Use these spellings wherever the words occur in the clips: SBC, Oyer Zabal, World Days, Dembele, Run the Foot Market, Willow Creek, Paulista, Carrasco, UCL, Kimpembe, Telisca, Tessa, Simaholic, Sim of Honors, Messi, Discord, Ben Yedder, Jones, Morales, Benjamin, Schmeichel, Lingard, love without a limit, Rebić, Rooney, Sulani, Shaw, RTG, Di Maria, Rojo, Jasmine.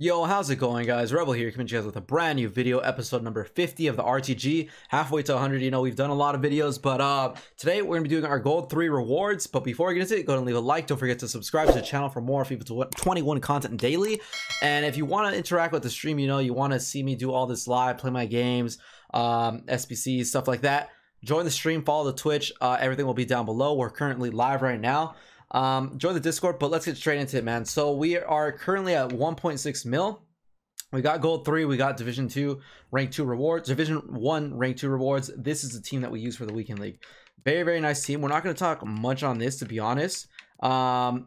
Yo, how's it going, guys? Revoh here, coming to you guys with a brand new video, episode number 50 of the RTG, halfway to 100. You know, we've done a lot of videos, but today we're gonna be doing our gold 3 rewards. But before we get into it, go ahead and leave a like. Don't forget to subscribe to the channel for more FIFA 21 content daily. And if you want to interact with the stream, you know, you want to see me do all this live, play my games, SBC, stuff like that, join the stream, follow the Twitch. Everything will be down below. We're currently live right now. Join the Discord, but let's get straight into it, man. So we are currently at 1.6 mil. We got gold 3, we got division 2 rank 2 rewards, division 1 rank 2 rewards. This is the team that we use for the weekend league. Very nice team. We're not going to talk much on this, to be honest.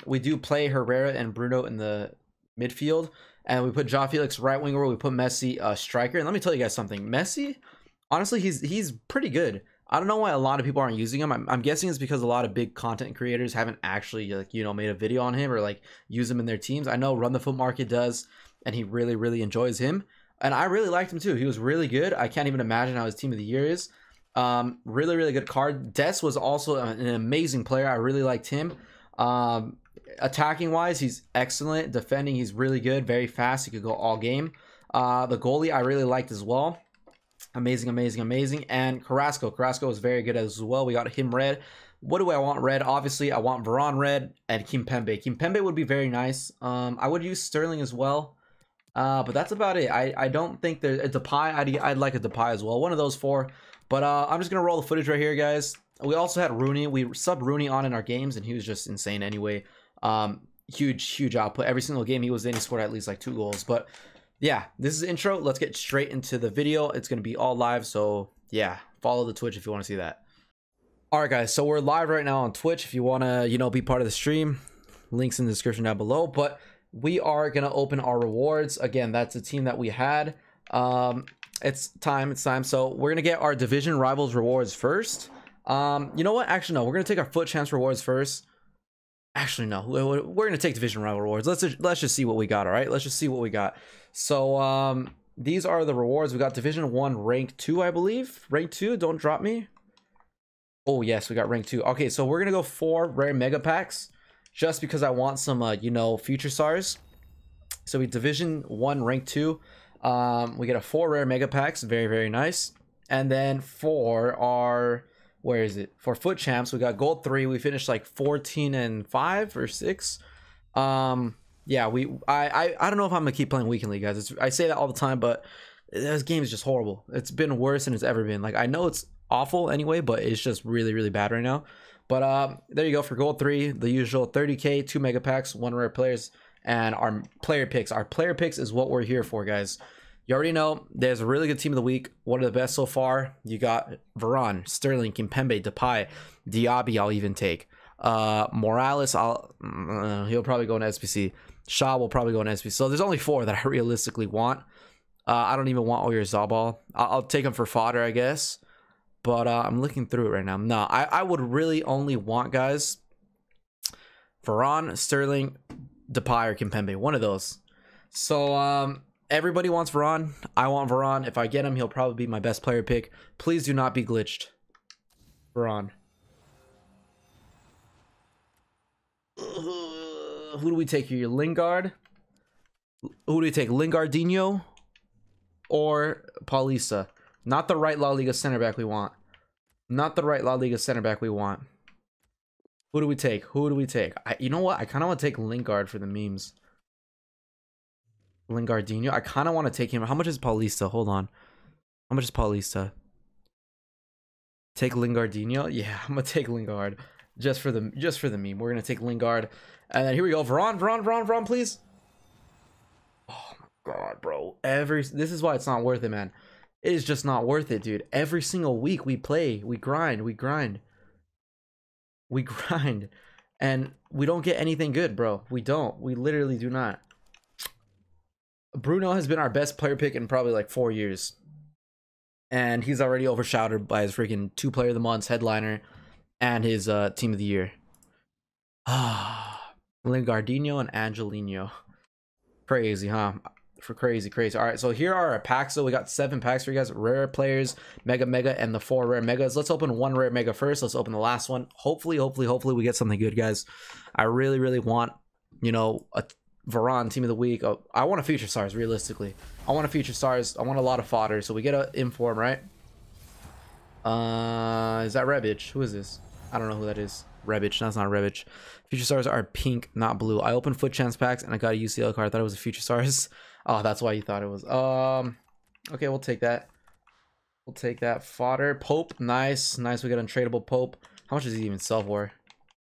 We do play Herrera and Bruno in the midfield, and we put João Felix right winger, we put Messi striker. And let me tell you guys something, Messi, honestly, he's pretty good. I don't know why a lot of people aren't using him. I'm guessing it's because a lot of big content creators haven't actually, like, you know, made a video on him or like use him in their teams. I know Run the Foot Market does, and he really enjoys him. And I really liked him too. He was really good. I can't even imagine how his team of the year is. Really good card. Des was also an amazing player. I really liked him. Attacking wise, he's excellent. Defending, he's really good. Very fast. He could go all game. The goalie I really liked as well. Amazing. And Carrasco is very good as well. We got him red. What do I want red? Obviously I want Varane red and Kimpembe would be very nice. I would use Sterling as well, but that's about it. I don't think there's a Depay. I'd like a Depay as well, one of those four. But I'm just gonna roll the footage right here, guys. We also had Rooney. We subbed Rooney on in our games, and he was just insane anyway. Huge output every single game he was in. He scored at least like 2 goals. But yeah, this is the intro. Let's get straight into the video. It's going to be all live, so yeah, follow the Twitch if you want to see that. All right, guys, so we're live right now on Twitch. If you want to, you know, be part of the stream, links in the description down below. But we are going to open our rewards. Again, that's the team that we had. It's time. So we're going to get our Division Rivals rewards first. You know what? Actually, no, we're going to take our Foot Champs rewards first. Actually, no, we're gonna take division rival rewards. Let's just see what we got. All right, let's just see what we got. So these are the rewards. We got division 1 rank 2, I believe. Rank 2, don't drop me. Oh yes, we got rank 2. Okay, so we're gonna go 4 rare mega packs just because I want some you know, future stars. So we division 1 rank 2. We get a 4 rare mega packs, very nice. And then for our, where is it, for Foot Champs, we got gold 3. We finished like 14 and 5 or 6. Yeah, I don't know if I'm gonna keep playing weekend league, guys. I say that all the time, but this game is just horrible. It's been worse than it's ever been. Like, I know it's awful anyway, but it's just really bad right now. But there you go. For gold 3, the usual 30k, 2 mega packs, 1 rare players, and our player picks. Our player picks is what we're here for, guys. You already know there's a really good team of the week, one of the best so far. You got Varane, Sterling, Kimpembe, Depay, Diaby. I'll even take Morales. He'll probably go in SBC. Shaw will probably go in SBC. So there's only 4 that I realistically want. I don't even want Oyer Zabal. I'll take him for fodder, I guess. But I'm looking through it right now. No, I would really only want, guys, Varane, Sterling, Depay, or Kimpembe. One of those. So everybody wants Varane. I want Varane. If I get him, he'll probably be my best player pick. Please do not be glitched. Varane. Who do we take here? Lingard? Who do we take? Lingardinho or Paulista? Not the right La Liga center back we want. Not the right La Liga center back we want. Who do we take? Who do we take? You know what? I kind of want to take Lingard for the memes. Lingardinho. I kind of want to take him. How much is Paulista? Hold on. How much is Paulista? Take Lingardinho. Yeah, I'm gonna take Lingard just for the meme. We're gonna take Lingard, and then here we go. Varane, please. Oh my god, bro. This is why it's not worth it, man. It is just not worth it, dude. Every single week we play, we grind, and we don't get anything good, bro. We don't. We literally do not. Bruno has been our best player pick in probably like 4 years, and he's already overshadowed by his freaking 2 player of the month headliner and his team of the year. Ah, Lingardinho and Angelino. Crazy, huh? For crazy. All right, so here are our packs. So we got 7 packs for you guys. Rare players, mega, and the 4 rare megas. Let's open 1 rare mega first. Let's open the last one. Hopefully we get something good, guys. I really want, you know, a Varane, team of the week. Oh, I want a future stars, realistically. I want a future stars. I want a lot of fodder. So we get an inform, right? Is that Rebić? Who is this? I don't know who that is. Rebić. That's not Rebić. Future stars are pink, not blue. I opened foot chance packs and I got a UCL card. I thought it was a future stars. Oh, that's why you thought it was. Okay, we'll take that. We'll take that fodder. Pope, nice, nice. We got untradeable Pope. How much does he even sell for?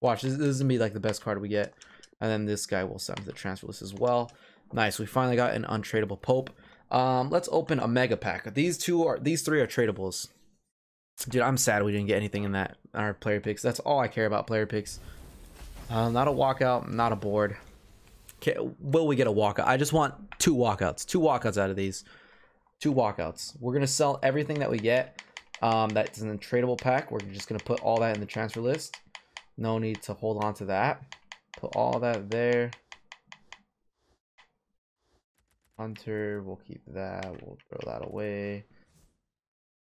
Watch, this is gonna be like the best card we get. And then this guy will send to the transfer list as well. Nice, we finally got an untradeable Pope. Let's open a mega pack. These three are tradables. Dude, I'm sad we didn't get anything in that our player picks. That's all I care about, player picks. Not a walkout, not a board. Okay, will we get a walkout? I just want two walkouts. Two walkouts out of these. Two walkouts. We're gonna sell everything that we get. That's an untradeable pack. We're just gonna put all that in the transfer list. No need to hold on to that. Put all that there. Hunter, we'll keep that. We'll throw that away.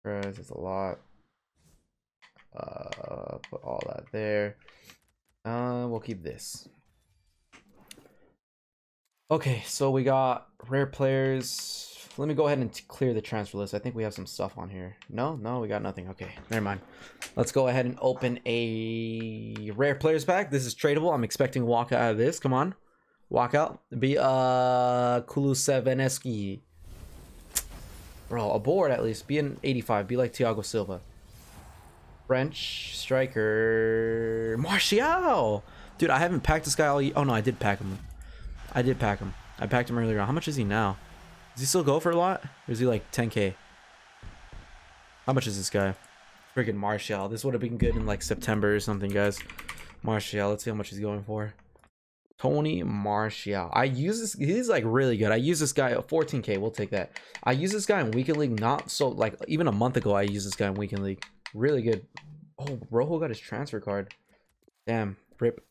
It's a lot. Put all that there. We'll keep this. Okay, so we got rare players. Let me go ahead and clear the transfer list. I think we have some stuff on here. No, we got nothing. Okay, never mind. Let's go ahead and open a rare players pack. This is tradable. I'm expecting a walkout out of this. Come on, walkout. Be Kulusevski. Bro, a board at least. Be an 85. Be like Tiago Silva. French striker. Martial! Dude, I haven't packed this guy all year. Oh, no, I did pack him. I did pack him. I packed him earlier on. How much is he now? Does he still go for a lot? Or is he like 10K? How much is this guy? Freaking Martial. This would have been good in like September or something, guys. Martial. Let's see how much he's going for. Tony Martial. I use this. He's like really good. I use this guy at 14K. We'll take that. I use this guy in Weekend League. Not so like even a month ago. I used this guy in Weekend League. Really good. Oh, Rojo got his transfer card. Damn. Rip.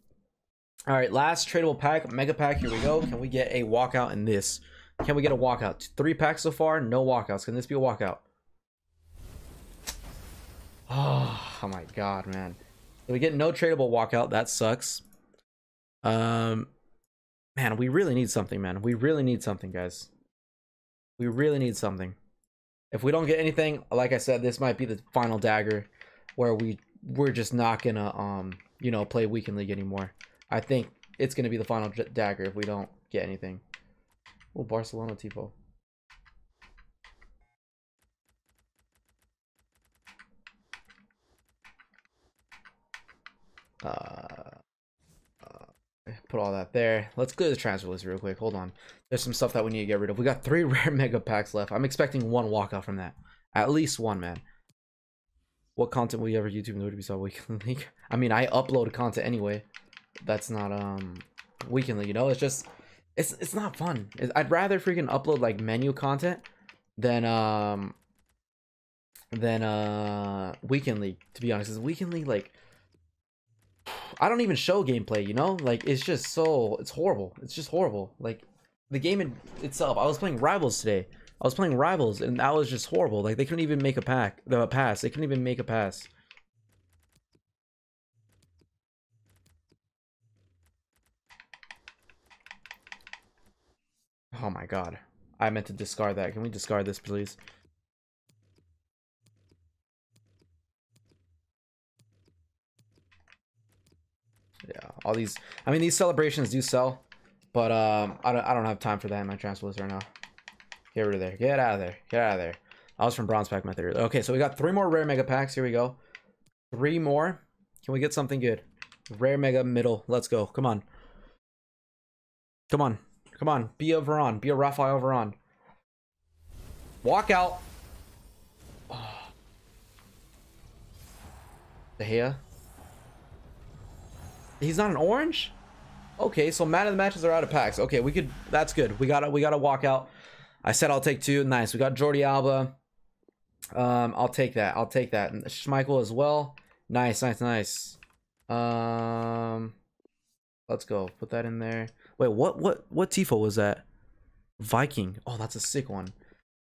All right. Last tradable pack. Mega pack. Here we go. Can we get a walkout in this? Can we get a walkout? 3 packs so far. No walkouts. Can this be a walkout? Oh my God, man. So we get no tradable walkout. That sucks. Man, we really need something, man. We really need something, guys. We really need something. If we don't get anything, like I said, this might be the final dagger where we're just not gonna you know, play Weekend League anymore. I think it's gonna be the final dagger if we don't get anything. Oh, Barcelona Tipo. Put all that there. Let's clear the transfer list real quick. Hold on. There's some stuff that we need to get rid of. We got 3 rare mega packs left. I'm expecting one walkout from that. At least one, man. What content will you ever YouTube and WBSL Weekend League? I mean, I upload content anyway. That's not Weekend League, you know? It's just it's not fun. I'd rather freaking upload like menu content than Weekend League, to be honest. Because Weekend League, like, I don't even show gameplay, you know? Like, it's just so... It's horrible. It's just horrible. Like, the game itself... I was playing Rivals today. I was playing Rivals, and that was just horrible. Like, they couldn't even make a pass. They couldn't even make a pass. Oh, my God. I meant to discard that. Can we discard this, please? Yeah, all these, I mean, these celebrations do sell, but I don't have time for that in my transfer list right now. Get rid of there. Get out of there. Get out of there. I was from bronze pack method. Okay, so we got 3 more rare mega packs. Here we go. 3 more. Can we get something good? Rare mega middle. Let's go. Come on. Come on. Come on. Be a Varane. Be a Raphael Varane. Walk out. Oh. De Gea. He's not an orange? Okay, so man of the matches are out of packs. Okay, we could, that's good. We gotta walk out. I said I'll take 2. Nice. We got Jordi Alba. I'll take that. I'll take that. And Schmeichel as well. Nice, nice, nice. Let's go. Put that in there. Wait, what Tifo was that? Viking. Oh, that's a sick one.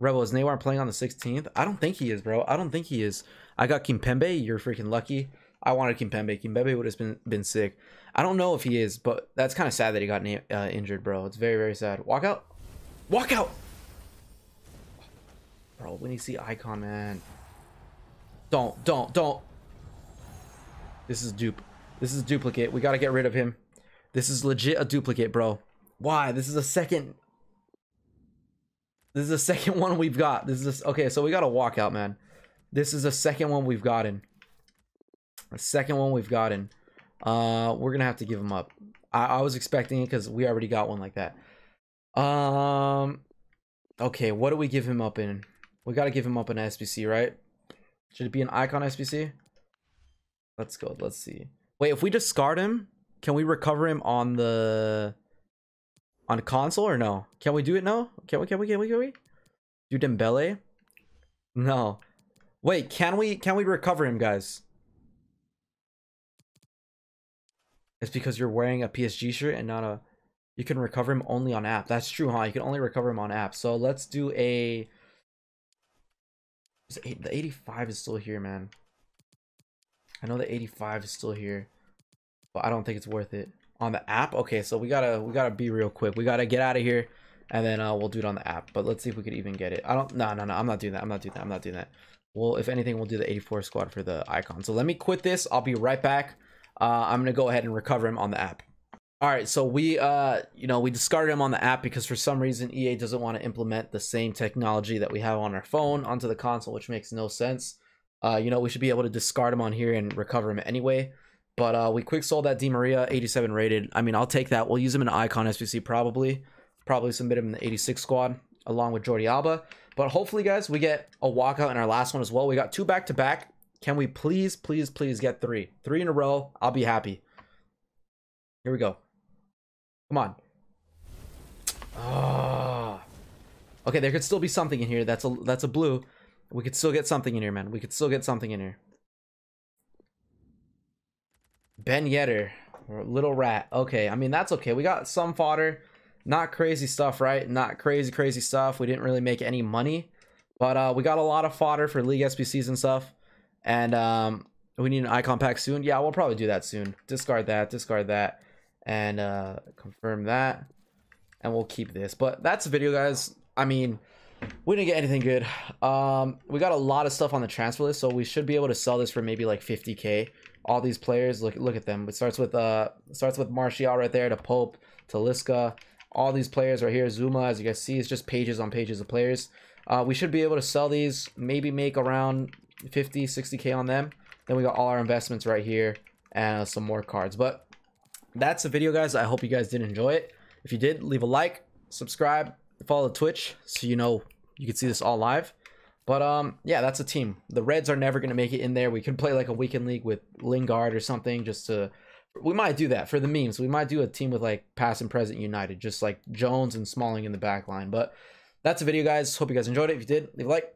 Revoh, is Neymar playing on the 16th? I don't think he is, bro. I don't think he is. I got Kimpembe, you're freaking lucky. I wanted Kimpembe. Kimpembe would have been sick. I don't know if he is, but that's kind of sad that he got injured, bro. It's very, very sad. Walk out. Walk out. Bro, when you see Icon, man. Don't. This is dupe. This is duplicate. We got to get rid of him. This is legit a duplicate, bro. Why? This is a second. This is the second one we've got. This is okay. So we got a walkout, man. This is the second one we've gotten. The second one we've gotten. We're gonna have to give him up. I was expecting it because we already got one like that. Okay, what do we give him up in? We gotta give him up an SBC, right? Should it be an Icon SBC? Let's go. Let's see. Wait, if we discard him, can we recover him on the? On console or no? Can we do it now? Can we do Dembele? No. Wait, can we recover him, guys? It's because you're wearing a PSG shirt and not a... You can recover him only on app. That's true, huh? You can only recover him on app. So let's do a... The 85 is still here, man. I know the 85 is still here, but I don't think it's worth it. On the app? Okay, so we gotta be real quick. We gotta get out of here, and then we'll do it on the app. But let's see if we could even get it. I don't... No. I'm not doing that. I'm not doing that. Well, if anything, we'll do the 84 squad for the Icon. So let me quit this. I'll be right back. I'm gonna go ahead and recover him on the app. All right, so we we discarded him on the app because for some reason EA doesn't want to implement the same technology that we have on our phone onto the console, which makes no sense. We should be able to discard him on here and recover him anyway. But we quick sold that Di Maria, 87 rated. I mean, I'll take that. We'll use him in an Icon SBC probably. Probably submit him in the 86 squad along with Jordi Alba. But hopefully, guys, we get a walkout in our last one as well. We got two back-to-back. Can we please, please, please get three? Three in a row. I'll be happy. Here we go. Come on. Oh. Okay, there could still be something in here. That's a blue. We could still get something in here, man. We could still get something in here. Ben Yedder, little rat. Okay, I mean, that's okay. We got some fodder. Not crazy stuff, right? Not crazy stuff. We didn't really make any money, but we got a lot of fodder for league SBCs and stuff. And we need an Icon pack soon. Yeah, we'll probably do that soon. Discard that, and confirm that. And we'll keep this. But that's the video, guys. I mean, we didn't get anything good. We got a lot of stuff on the transfer list, so we should be able to sell this for maybe like 50K. All these players, look at them. It starts with Martial right there, to Pope, Telisca, all these players right here. Zuma, as you guys see, it's just pages on pages of players. We should be able to sell these, maybe make around 50, 60K on them. Then we got all our investments right here and some more cards. But that's the video, guys. I hope you guys did enjoy it. If you did, leave a like, subscribe, follow the Twitch so you know you can see this all live. But yeah, that's a team. The Reds are never going to make it in there. We could play like a weekend league with Lingard or something just to... We might do that for the memes. We might do a team with like past and present United, just like Jones and Smalling in the back line. But that's the video, guys. Hope you guys enjoyed it. If you did, leave a like.